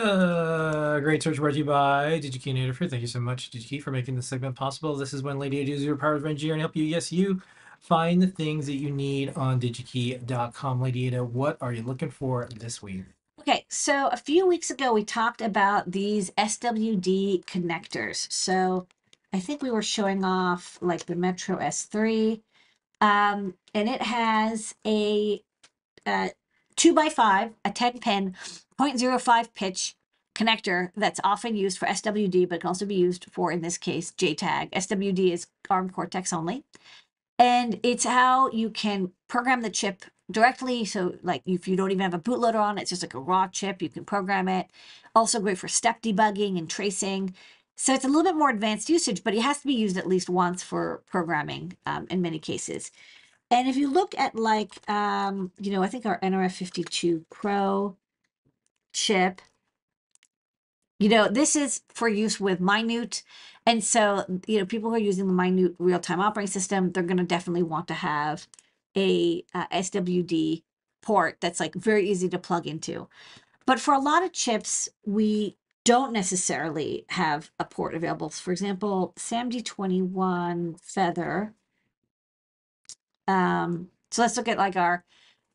Great search brought to you by DigiKey and Adafruit. Thank you so much, DigiKey, for making this segment possible. This is when Lady Ada is your power of engineer and help you, yes, you, find the things that you need on digikey.com. Lady Ada, what are you looking for this week? Okay, so a few weeks ago, we talked about these SWD connectors. So I think we were showing off like the Metro S3, and it has a 2x5, a 10-pin, 0.05 pitch connector that's often used for SWD, but can also be used for, in this case, JTAG. SWD is ARM Cortex only. And it's how you can program the chip directly. So like if you don't even have a bootloader on, it's just like a raw chip, you can program it. Also great for step debugging and tracing. So it's a little bit more advanced usage, but it has to be used at least once for programming in many cases. And if you look at like, you know, I think our NRF52 Pro chip, you know, this is for use with Minut. And so, you know, people who are using the Minut real-time operating system, they're going to definitely want to have a SWD port that's like very easy to plug into. But for a lot of chips, we don't necessarily have a port available. For example, SAMD21 Feather. So let's look at like our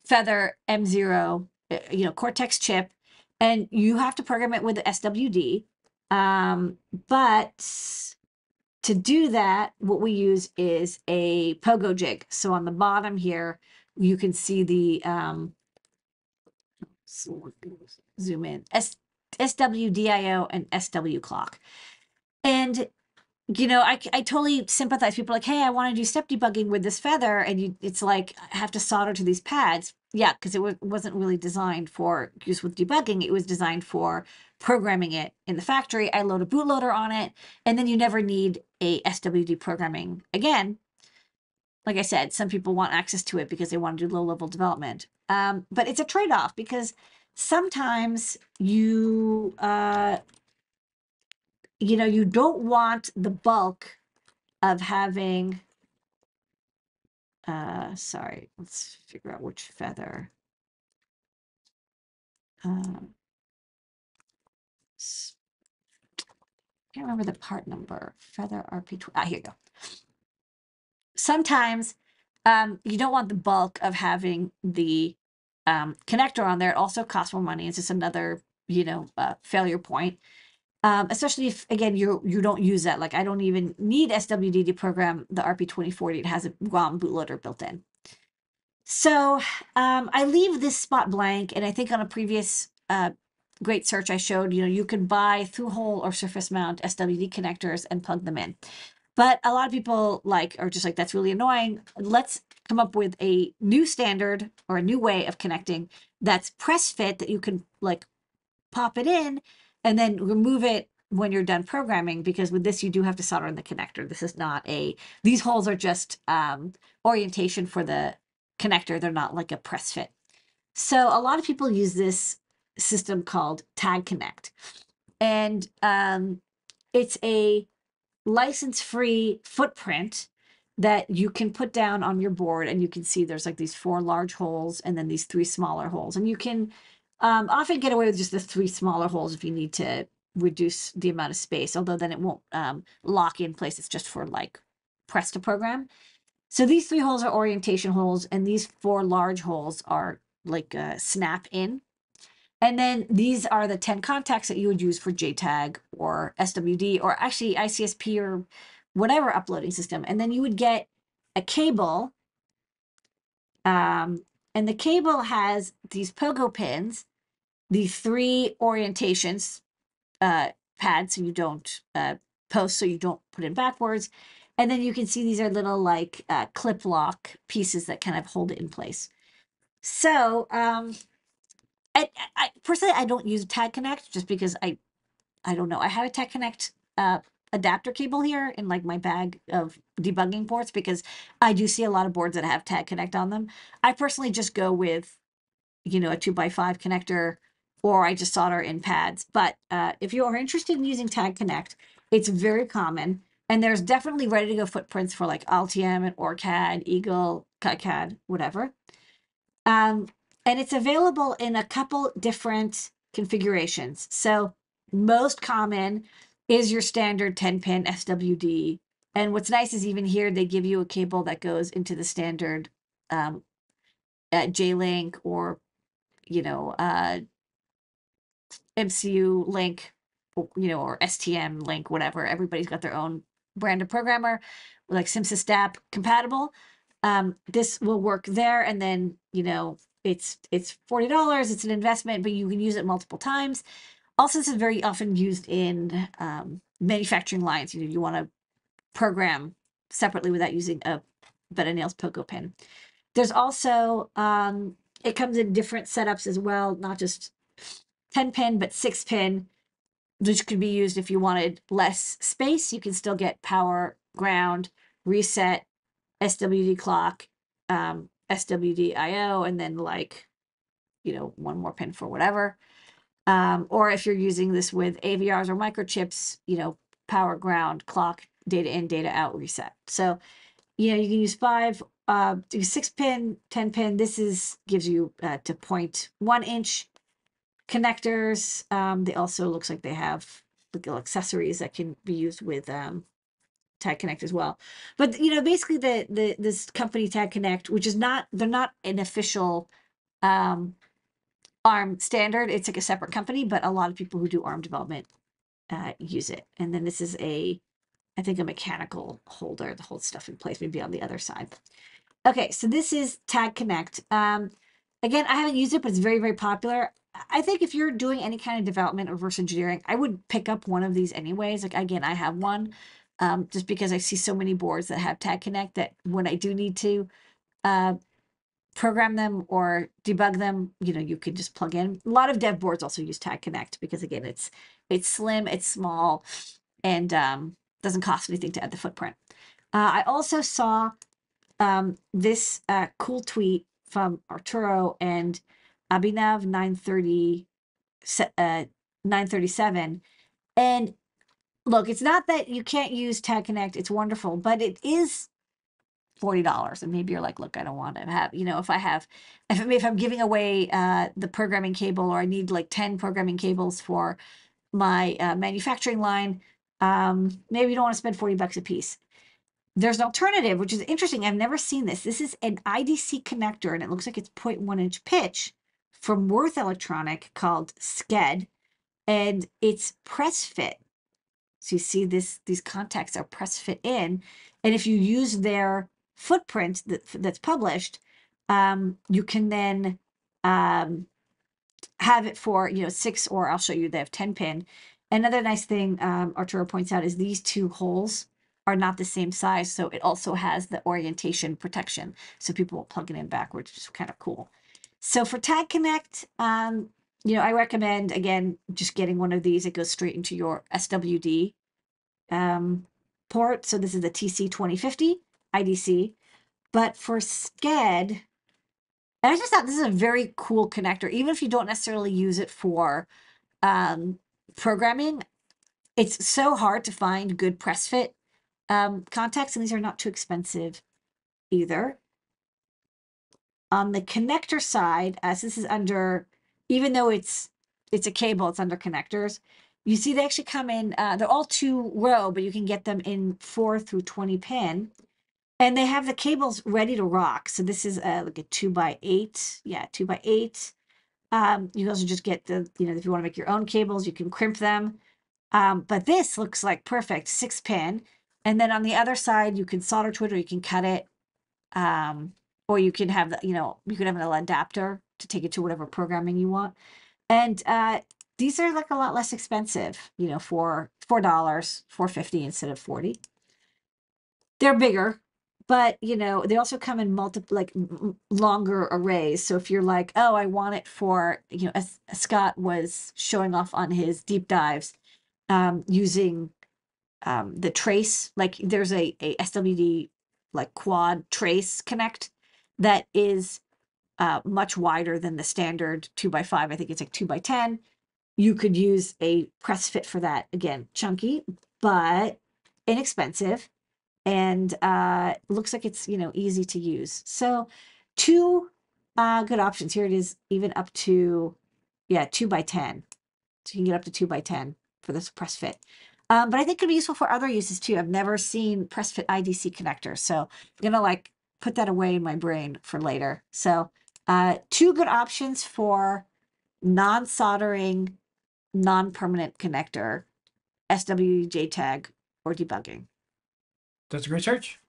Feather M0, you know, Cortex chip, and you have to program it with the SWD. But to do that, what we use is a pogo jig. So on the bottom here, you can see the, zoom in, SWDIO and SW clock. And, you know, I totally sympathize. People are like, hey, I want to do step debugging with this Feather. And it's like, I have to solder to these pads. Yeah, because it wasn't really designed for use with debugging. It was designed for programming it in the factory. I load a bootloader on it, and then you never need a SWD programming again. Like I said, some people want access to it because they want to do low-level development. But it's a trade-off because sometimes you, you know, you don't want the bulk of having. Sorry, let's figure out which Feather. I can't remember the part number. Feather RP2. Ah, here you go. Sometimes you don't want the bulk of having the connector on there. It also costs more money. It's just another, you know, failure point. Especially if, again, you don't use that. Like, I don't even need SWD to program the RP2040. It has a ROM bootloader built in. So I leave this spot blank, and I think on a previous great search I showed, you know, you can buy through-hole or surface mount SWD connectors and plug them in. But a lot of people like are just like, that's really annoying. Let's come up with a new standard or a new way of connecting that's press fit, that you can like pop it in and then remove it when you're done programming, because with this you do have to solder in the connector. This is not a, these holes are just orientation for the connector. They're not like a press fit. So a lot of people use this system called Tag Connect, and it's a license-free footprint that you can put down on your board, and you can see there's like these 4 large holes and then these 3 smaller holes, and you can often get away with just the 3 smaller holes if you need to reduce the amount of space, although then it won't lock in place. It's just for like press to program. So these 3 holes are orientation holes, and these 4 large holes are like snap in. And then these are the 10 contacts that you would use for JTAG or SWD or actually ICSP or whatever uploading system. And then you would get a cable. And the cable has these pogo pins, the 3 orientations pads, so you don't post, so you don't put in backwards. And then you can see these are little like clip lock pieces that kind of hold it in place. So, I personally, I don't use Tag Connect just because I don't know. I have a Tag Connect adapter cable here in like my bag of debugging ports, because I do see a lot of boards that have Tag Connect on them. I personally just go with, you know, a 2x5 connector, or I just solder in pads. But if you are interested in using Tag Connect, it's very common, and there's definitely ready to go footprints for like Altium and OrCAD, Eagle, KiCad, whatever. And it's available in a couple different configurations. So most common is your standard 10-pin SWD. And what's nice is even here, they give you a cable that goes into the standard J-Link or, you know, MCU link, you know, or STM link, whatever. Everybody's got their own brand of programmer, like SimsysDAP compatible. This will work there. And then, you know, it's $40. It's an investment, but you can use it multiple times. Also, this is very often used in manufacturing lines. You know, you want to program separately without using a bed of nails pogo pin. There's also, it comes in different setups as well, not just 10-pin, but 6-pin, which could be used if you wanted less space. You can still get power, ground, reset, SWD clock, SWD IO, and then like, you know, one more pin for whatever. Or if you're using this with AVRs or microchips, you know, power, ground, clock, data in, data out, reset. So, you know, you can use 6-pin, 10-pin. This is gives you to 0.1-inch connectors. They also looks like they have little accessories that can be used with Tag Connect as well. But you know, basically this company Tag Connect, which is not, they're not an official ARM standard. It's like a separate company, but a lot of people who do ARM development use it. And then this is a, I think, a mechanical holder that holds stuff in place, maybe on the other side. Okay, so this is Tag Connect. Again, I haven't used it, but it's very, very popular. I think if you're doing any kind of development or reverse engineering, I would pick up one of these anyways. Like, again, I have one just because I see so many boards that have Tag Connect that when I do need to program them or debug them, you know, you can just plug in. A lot of dev boards also use Tag Connect because, again, it's slim, it's small, and doesn't cost anything to add the footprint. I also saw this cool tweet from Arturo and Abhinav 937. And look, it's not that you can't use Tag Connect, it's wonderful, but it is $40. And maybe you're like, look, I don't want to have, you know, if I'm giving away the programming cable, or I need like 10 programming cables for my manufacturing line, maybe you don't want to spend $40 a piece. There's an alternative, which is interesting. I've never seen this. This is an IDC connector, and it looks like it's 0.1-inch pitch from Worth Electronic called SKEDD, and it's press fit. So you see this, these contacts are press fit in, and if you use their footprint that's published, you can then have it for, you know, 6, or I'll show you, they have 10-pin. Another nice thing Arturo points out is these two holes are not the same size, so it also has the orientation protection, so people will plug it in backwards, which is kind of cool. So for Tag Connect, you know, I recommend, again, just getting one of these. It goes straight into your SWD port. So this is the TC 2050 IDC. But for SKEDD, and I just thought this is a very cool connector, even if you don't necessarily use it for programming. It's so hard to find good press fit contacts, and these are not too expensive either. On the connector side, as this is under, even though it's a cable, it's under connectors, you see they actually come in, they're all 2-row, but you can get them in 4 through 20 pin, and they have the cables ready to rock. So this is like a 2x8, yeah, 2x8. You also just get the, you know, if you want to make your own cables, you can crimp them. But this looks like perfect 6-pin. And then on the other side, you can solder to it, or you can cut it. Or you can have, you know, you could have an adapter to take it to whatever programming you want. And these are like a lot less expensive, you know, for $4, $4.50 instead of $40. They're bigger, but, you know, they also come in multiple, like, longer arrays. So if you're like, oh, I want it for, you know, as Scott was showing off on his deep dives, using the trace, like there's a SWD, like, quad trace connect that is much wider than the standard 2x5. I think it's like 2x10. You could use a press fit for that. Again, chunky, but inexpensive. And looks like it's, you know, easy to use. So two good options. Here it is, even up to Yeah, 2x10. So you can get up to 2x10 for this press fit. But I think it could be useful for other uses too. I've never seen press fit IDC connectors. So I'm going to like put that away in my brain for later. So two good options for non-soldering, non-permanent connector, SWD, JTAG, or debugging. That's a great search.